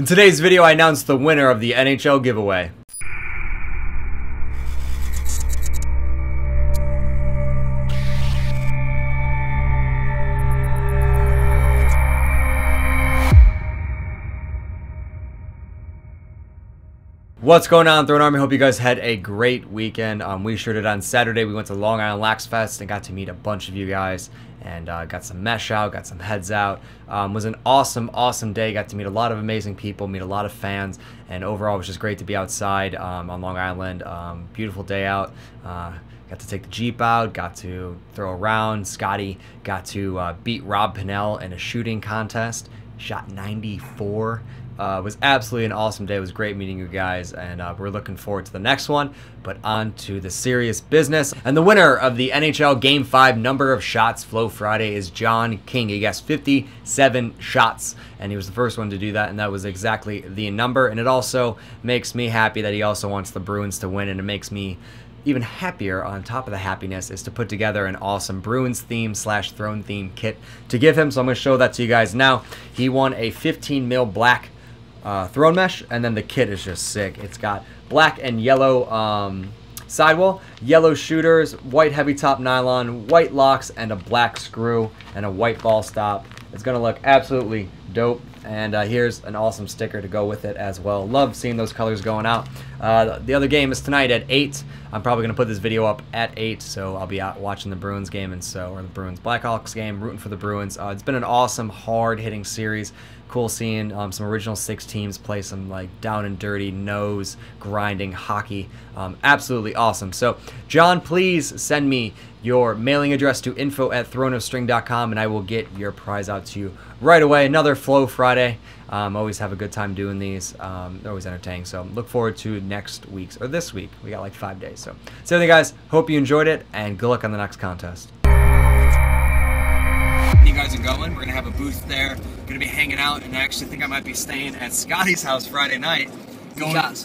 In today's video, I announced the winner of the NHL giveaway. What's going on, Throne Army? Hope you guys had a great weekend. We sure did. On Saturday, we went to Long Island LAX Fest and got to meet a bunch of you guys and got some mesh out, got some heads out. Was an awesome day. Got to meet a lot of amazing people, meet a lot of fans, and overall it was just great to be outside on Long Island. Beautiful day out. Got to take the Jeep out, got to throw around. Scotty got to beat Rob Pinnell in a shooting contest. Shot 94. It was absolutely an awesome day. It was great meeting you guys, and we're looking forward to the next one. But on to the serious business. And the winner of the NHL Game 5 Number of Shots Flow Friday is John King. He guessed 57 shots, and he was the first one to do that, and that was exactly the number. And it also makes me happy that he also wants the Bruins to win, and it makes me even happier, on top of the happiness, is to put together an awesome Bruins theme / Throne theme kit to give him. So I'm going to show that to you guys now. He won a 15 mil black Throne mesh, and then the kit is just sick. It's got black and yellow sidewall, yellow shooters, white heavy top nylon, white locks, and a black screw, and a white ball stop. It's going to look absolutely dope. And here's an awesome sticker to go with it as well. Love seeing those colors going out. The other game is tonight at 8. I'm probably going to put this video up at 8, so I'll be out watching the Bruins game, and so, or the Bruins Blackhawks game, rooting for the Bruins. It's been an awesome, hard-hitting series. Cool seeing some original 6 teams play some like down and dirty, nose grinding hockey. Absolutely awesome. So John, please send me your mailing address to info@throneofstring.com, and I will get your prize out to you right away. Another Flow Friday. Always have a good time doing these. They're always entertaining. So look forward to next week's, or this week. We got like 5 days. So that's everything, guys. Hope you enjoyed it, and good luck on the next contest. You guys are going. We're gonna have a booth there. Gonna be hanging out, and I actually think I might be staying at Scotty's house Friday night. Going,